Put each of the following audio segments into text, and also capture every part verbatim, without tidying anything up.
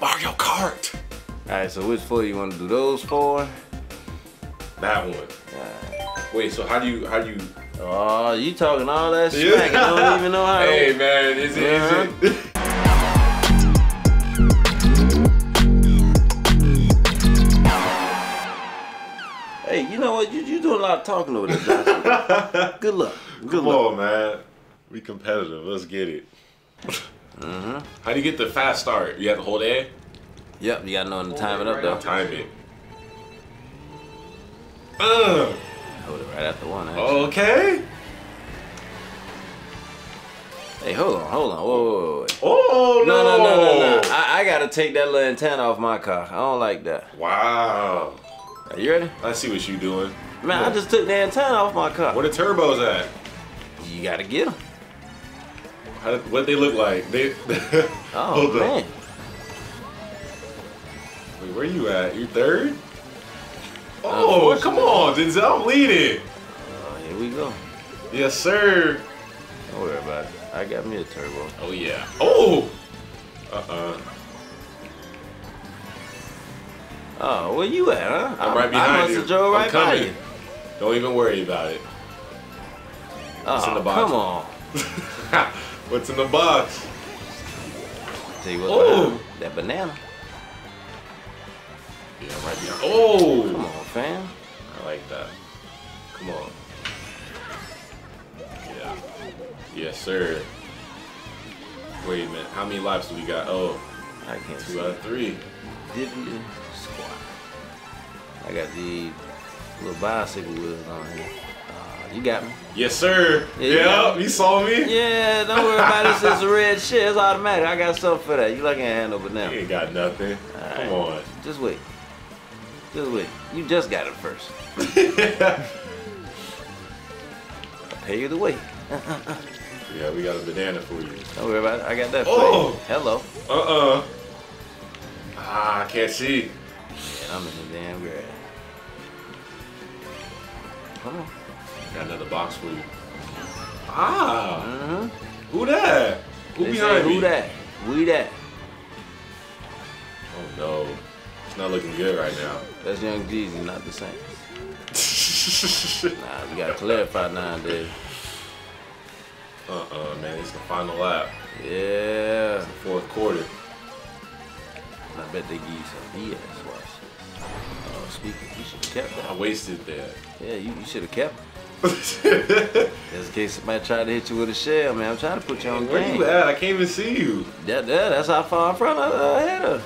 Mario Kart. All right, so which four you want to do those for? That one. All right. Wait, so how do you, how do you? Oh, you talking all that shit? I don't even know how. Hey to... man, is it uh-huh. easy? Hey, you know what? You you doing a lot of talking over there, Joshua. Good luck. Good Come luck, on, man. We competitive. Let's get it. Mm-hmm. How do you get the fast start? You have to hold air? Yep, you gotta know to time it up, though. Time it. Ugh. Hold it right after one, actually. Okay. Hey, hold on, hold on. Whoa, whoa, whoa. Oh, no. No, no, no, no, no. I, I gotta take that little antenna off my car. I don't like that. Wow. Are you ready? I see what you doing. Man, yeah. I just took the antenna off my car. Where the turbos at? You gotta get them. How did, what they look like? They. Oh man. Wait, where you at? You third? Oh, come on, Denzel, I'm leading. Oh, uh, here we go. Yes, sir. Don't worry about it. I got me a turbo. Oh yeah. Oh. Uh uh. Oh, where you at, huh? I'm, I'm right behind I must you. Have drove right I'm coming. By you. Don't even worry about it. What's oh, in the box? Come on. What's in the box? Tell you what, oh. That banana. Yeah, I'm right behind. Oh! Come on, fam. I like that. Come on. Yeah. Yes, sir. Wait a minute. How many laps do we got? Oh. I can't see. Two out of three. Division squad. I got the little bicycle wheels on here. Uh, you got me. Yes, sir. Yeah, yeah you, you saw me. Yeah, don't worry about it. It's just a red shit. It's automatic. I got something for that. You lucky I ain't handle it now. You ain't got nothing. All right. Come on. Just wait. Just wait. You just got it first. I'll pay you the way. Yeah, we got a banana for you. Don't worry about it. I got that for oh. you. Hello. Uh-uh. Ah, I can't see. Man, I'm in the damn grass. Come on. Got another box for you. Ah. Mm-hmm. Who that? Who they behind me? Who that? We that. Oh no. It's not looking good right now. That's Young Jeezy, not the same. Nah, we gotta clarify nowadays. Uh-uh, man. It's the final lap. Yeah. It's the fourth quarter. I bet they give you some B S watch. Oh, uh, speaking, you should have kept that. I wasted that. Yeah, you, you should have kept it. Just in case somebody tried to hit you with a shell, man. I'm trying to put you on game. Where you at? I can't even see you. Yeah, yeah, that's how far in front I uh, had her.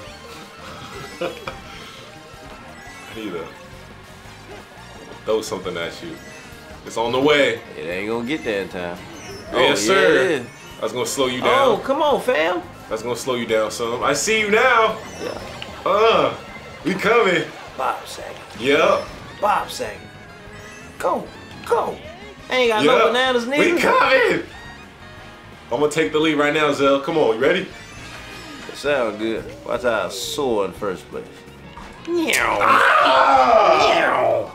I need to throw something at you. It's on the way. It ain't gonna get there in time. Oh, yes, sir. Yeah, that's gonna slow you down. Oh, come on, fam. That's gonna slow you down some. I see you now. Yeah. Uh, we coming. Bob Saget. Yep. Bob Saget. Go, go. I ain't got yep. no bananas neither. We coming. I'm gonna take the lead right now, Zell. Come on, you ready? That sound good. Watch how I soar in first place. Meow. Ah! Meow.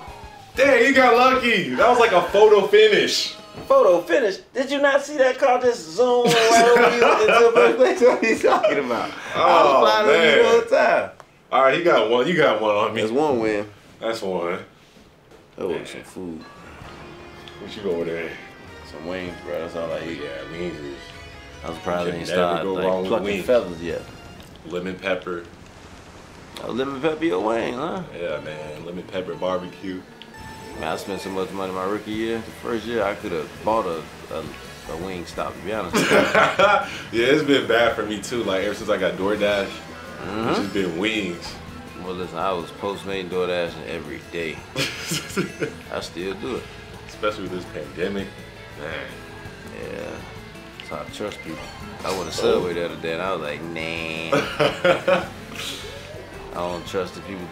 Dang, you got lucky. That was like a photo finish. Photo finish. Did you not see that car just zoom right over you into first place? What are you talking about? Oh, I was flying man. over you the whole time. All right, you got one. You got one on me. That's one win. That's one. That was some food. What you go over there? Some wings, bro. That's all I eat. Yeah, wings. Is, I'm surprised they ain't started like, plucking feathers yet. Lemon pepper. Oh, lemon pepper your wing, huh? Yeah, man. Lemon pepper barbecue. Man, I spent so much money my rookie year. The first year, I could have bought a, a, a Wingstop, to be honest with you. Yeah, it's been bad for me, too. Like, ever since I got DoorDash, mm-hmm. it's just been wings. Well, listen, I was Postmate DoorDashing every day. I still do it. Especially with this pandemic. Man. Yeah. That's how I trust people. I went to Subway the other day, and I was like, nah. I don't trust the people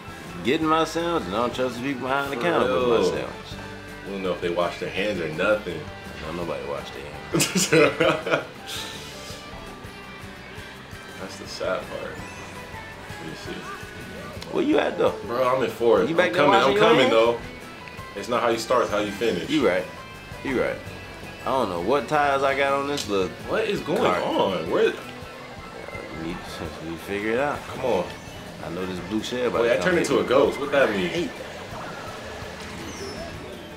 getting my sandwich, and I don't trust the people behind the counter with my sandwich. We don't know if they wash their hands or nothing. Don't nobody wash their hands. That's the sad part. Let me see. Where you at though? Bro, I'm in fourth. You back there washing your hands? I'm coming, I'm coming though. It's not how you start, it's how you finish. You right. You right. I don't know what tires I got on this look. What is going on? Where? We, we figure it out. Come on. I know this blue shell about to come. Wait, I turned into a ghost. What that mean? I hate that.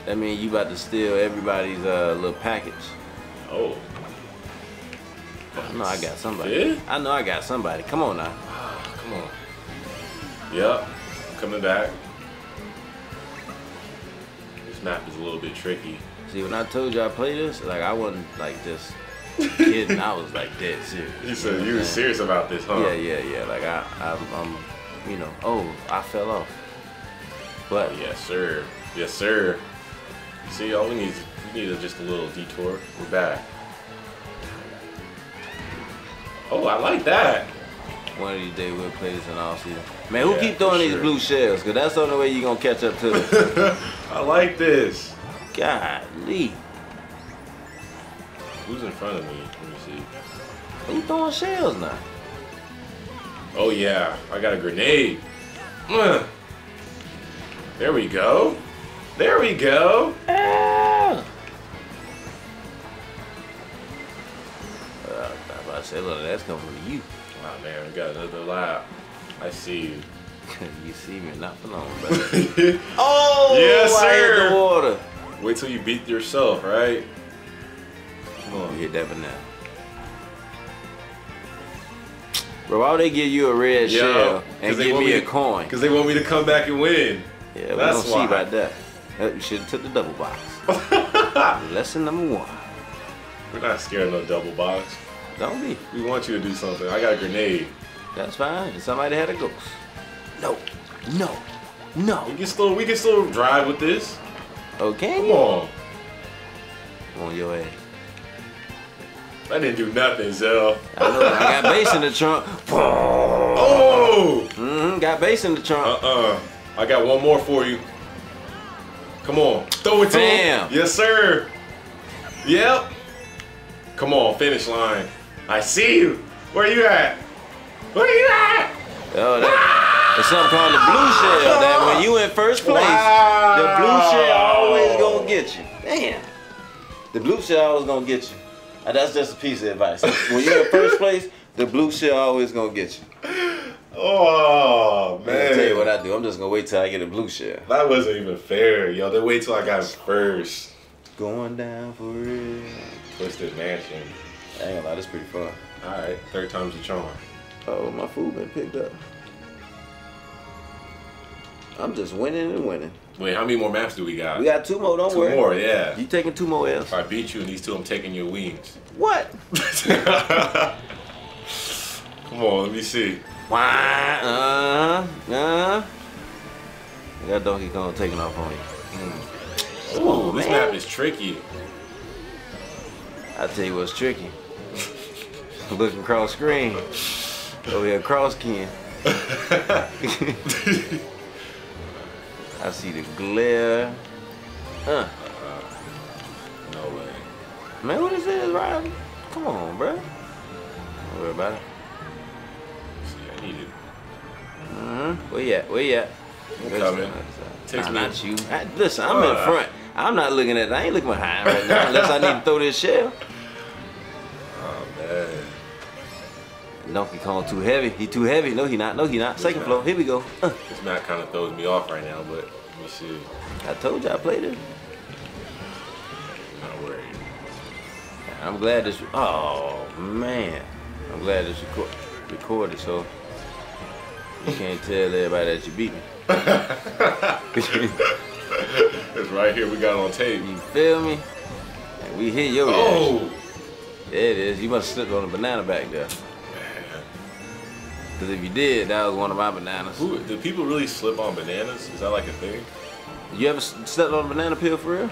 That mean you about to steal everybody's uh, little package. Oh. I know I got somebody. Yeah? I know I got somebody. Come on now. Come on. Yep. Coming back. This map is a little bit tricky. See, when I told you I played this, like I wasn't like this kid, and I was like dead serious. You said you, know you were serious about this, huh? Yeah, yeah, yeah. Like I, I'm, I'm, you know. Oh, I fell off. But oh, yes, sir. Yes, sir. See, all we need is we need is just a little detour. We're back. Oh, I like that. One of these days we'll play this in all season. Man, who yeah, keep throwing sure. these blue shells? Cause that's the only way you gonna catch up to them. I like this. Golly. Who's in front of me? Let me see. Who throwing shells now? Oh yeah, I got a grenade. Mm. There we go. There we go. Ah. Uh, I about to say, look, that's coming from you. Oh man, we got another lap. I see you. You see me, not for long, brother. Oh, yes, sir. I hit the water. Wait till you beat yourself, right? Come on, you hit that banana. Bro, why would they give you a red Yo, shell and give me, me a coin? Because they want me to come back and win. Yeah, we That's don't why. see about that. You should have took the double box. Lesson number one. We're not scared of no double box. Don't be. We want you to do something. I got a grenade. That's fine. If somebody had a ghost. No, no, no. We can still, we can still drive with this. Okay. Come on. Come on your ass. I didn't do nothing, Zell. I know. I got bass in the trunk. Oh. Mm-hmm. Got bass in the trunk. Uh-uh. I got one more for you. Come on. Throw it to him. Yes, sir. Yep. Come on, finish line. I see you. Where you at? Where you at? Oh, that. It's something called the blue shell that when you in first place, wow. the blue shell always gonna get you. Damn. The blue shell always gonna get you. Now, that's just a piece of advice. When you're in first place, the blue shell always gonna get you. Oh, man. I'm gonna tell you what I do. I'm just gonna wait till I get a blue shell. That wasn't even fair, yo. They wait till I got first. Going down for real. Twisted Mansion. I ain't gonna lie, that's pretty fun. All right, third time's the charm. Oh, my food been picked up. I'm just winning and winning. Wait, how many more maps do we got? We got two more, don't two worry. Two more, yeah. You taking two more L's. If I beat you in these two, I'm taking your wings. What? Come on, let me see. Why? Uh, uh. I got Donkey Kong taking off on you. Mm. Ooh, Ooh, this man. map is tricky. I tell you what's tricky. Looking cross screen. Over here, cross kin. I see the glare. Huh. Uh, no way. Man, what is this, Ryan? Come on, bro. Don't worry about it. See, I need it. Uh-huh. Where you at? Where you at? I'm coming. Takes nah, me. Not you. I, listen, I'm uh, in front. I'm not looking at it. I ain't looking behind right now unless I need to throw this shell. Oh, man. Donkey Kong too heavy. He too heavy. No, he not. No, he not. Second floor. Here we go. Uh. This map kind of throws me off right now, but let me see. I told you I played it. Not worried. I'm glad this. Oh man, I'm glad this record, recorded, so you can't tell everybody that you beat me. It's right here. We got it on tape. You feel me? And we hit your oh. reaction. There it is. You must have slipped on the banana back there. Because if you did, that was one of my bananas. Ooh, do people really slip on bananas? Is that like a thing? You ever slept on a banana peel for real?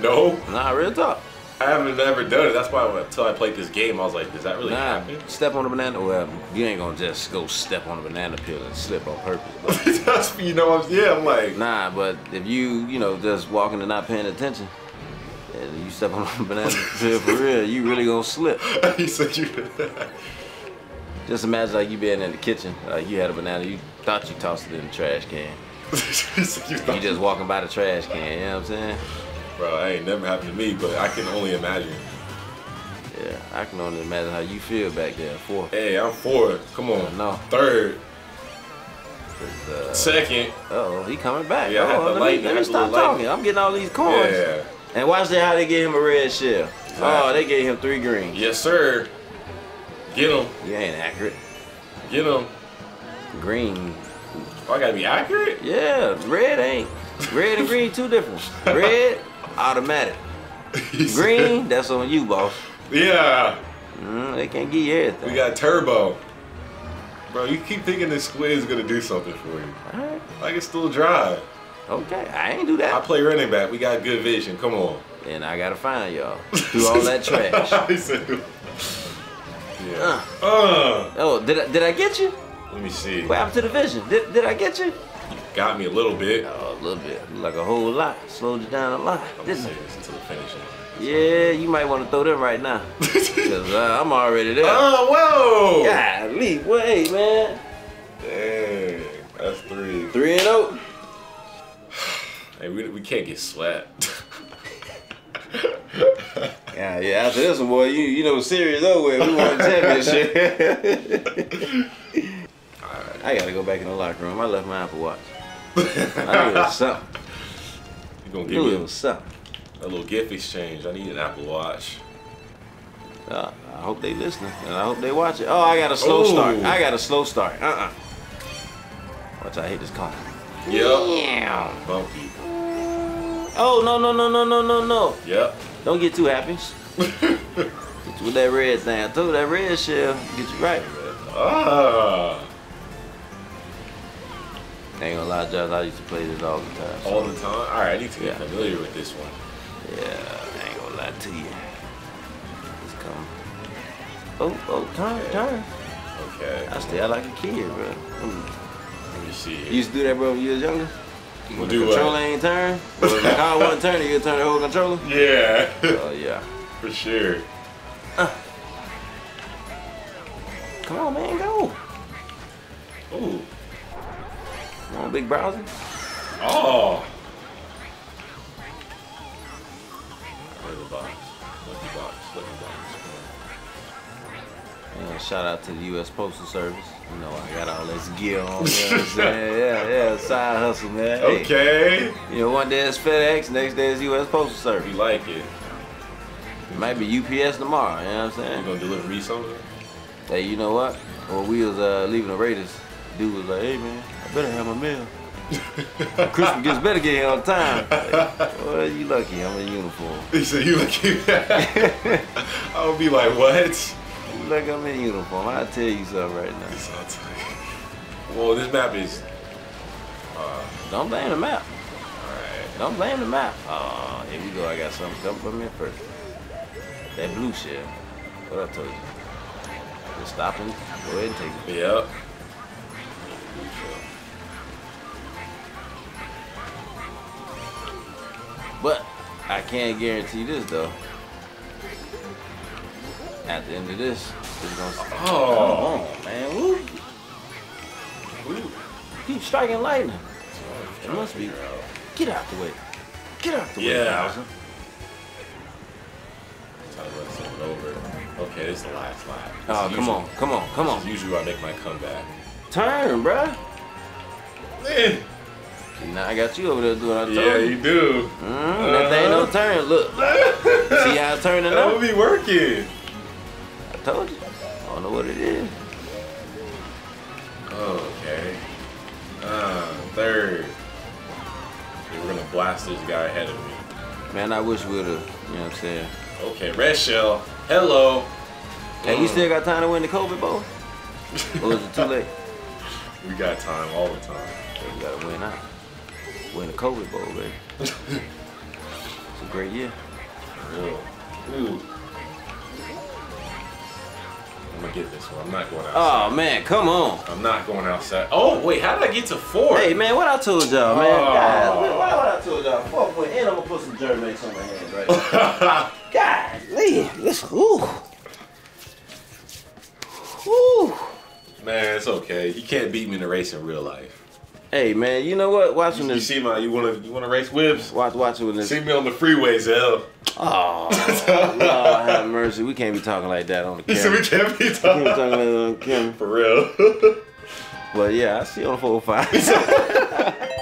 No. Nah, real talk. I haven't ever done it. That's why when, until I played this game, I was like, does that really nah, happen? Step on a banana? Well, you ain't going to just go step on a banana peel and slip on purpose. That's, you know, I'm, yeah, I'm like. Nah, but if you, you know, just walking and not paying attention, and you step on a banana peel for real, you really going to slip. You said you did that. Just imagine like you being in the kitchen, like you had a banana, you thought you tossed it in the trash can. you, you just walking by the trash can, you know what I'm saying? Bro, that ain't never happened to me, but I can only imagine. Yeah, I can only imagine how you feel back there. Fourth. Hey, I'm fourth. Come on. Uh, no. Third. Uh, Second. Uh oh, he coming back. Yeah, oh, let, me, let me stop talking. I'm getting all these coins. Yeah. And watch that how they gave him a red shell. Exactly. Oh, they gave him three greens. Yes, sir. Get him. You ain't accurate. Get him. Green. Oh, I gotta be accurate? Yeah, red ain't. Red and green, two different. Red, automatic. Green, that's on you, boss. Yeah. Mm, they can't give you everything. We got turbo. Bro, you keep thinking this squid is gonna do something for you. All right. I can still drive. Okay, I ain't do that. I play running back. We got good vision. Come on. And I gotta find y'all through all that trash. Yeah. Uh. Uh. Oh, did I, did I get you? Let me see. What happened to the vision? Did, did I get you? You got me a little bit. Oh, a little bit. Like a whole lot. Slowed you down a lot. I'm didn't serious until the finish line. Yeah, you might want to throw them right now. Because uh, I'm already there. Oh, whoa! Golly, wait, man. Dang, that's three. Three and oh. Hey, we, we can't get slapped. Yeah, yeah, after this one, boy, you, you know, serious over with. We won the championship. All right. I got to go back in the locker room. I left my Apple Watch. I knew it was something. You gonna give me it was something. A little gift exchange. I need an Apple Watch. Uh, I hope they listening, and I hope they watch it. Oh, I got a slow Ooh. start. I got a slow start. Uh-uh. Watch, I hit this car. Yep. Yeah. Bumpy. Oh, no, no, no, no, no, no, no. Yep. Don't get too happy. Get you with that red thing. I told you that red shell. Get you right. Ah. I ain't gonna lie, Josh. I used to play this all the time. So. All the time? All right, I need to get yeah. familiar with this one. Yeah, I ain't gonna lie to you. It's coming. Oh, oh, turn, okay. turn. Okay. I stay out like a kid, bro. Mm. Let me see. You used to do that, bro, when you was younger? When we'll the do controller what? ain't turn? When the car wasn't turning, you'd turn the whole controller? Yeah. Oh, uh, yeah. For sure. Uh. Come on, man, go. Ooh. Come on, big browser. Oh. Box. Lucky box. Lucky box. Yeah, shout out to the U S Postal Service. You know, I got all this gear on. You know what I'm saying? Yeah, yeah, side hustle, man. Okay. Hey, you know, one day it's FedEx, next day it's U S Postal Service. You like it? It might be U P S tomorrow. You know what I'm saying? You gonna deliver me something? Hey, you know what? When we was uh, leaving the Raiders, dude was like, "Hey, man, I better have my meal." Christmas gets better get here on time. Well, you lucky I'm in uniform. He said, you lucky? I would be like, what? You lucky I'm in uniform. I'll tell you something right now. I'll tell you. Well, this map is... Uh, Don't blame the map. Alright. Don't blame the map. Oh, here we go. I got something coming from me first. That blue shell. What I told you. Just stop and go ahead and take it. Yep. But I can't guarantee this though. At the end of this, it's gonna. Oh, come on, man! Woo. Woo. Keep striking lightning. It must be. Get out the way. Get out the way. Yeah. Try to run something over. Okay, this is the last lap. Oh, come on, come on, come on. Usually I make my comeback. Turn, bruh. Man. Now I got you over there doing our turn. Yeah, you do. Mm, uh-huh. That thing don't turn. Look. See how it's turning that up? That would be working. I told you. I don't know what it is. Oh, okay. Uh, third. They were going to blast this guy ahead of me. Man, I wish we would have. You know what I'm saying? Okay, red shell. Hello. Hey, mm. you still got time to win the COVID Bowl? Or is it too late? We got time all the time. Okay, we got to win out. We're in the COVID Bowl, baby. It's a great year. For real. Ooh. I'm gonna get this one. I'm not going outside. Oh man, come on. I'm not going outside. Oh wait, how did I get to four? Hey man, what I told y'all, man. Oh. Guys, what, what I told y'all? Four point and I'm gonna put some Germax on my hand right now. God, man, this ooh. Ooh. Man, it's okay. You can't beat me in a race in real life. Hey man, you know what? Watching you, this, you see my, you wanna, you wanna race whips? Watch, watching this. See me on the freeways, hell. Oh, Lord have mercy. We can't be talking like that on the camera. You see, we can't be talking, we can't be talking like that on the camera. For real. But yeah, I see you on four oh five.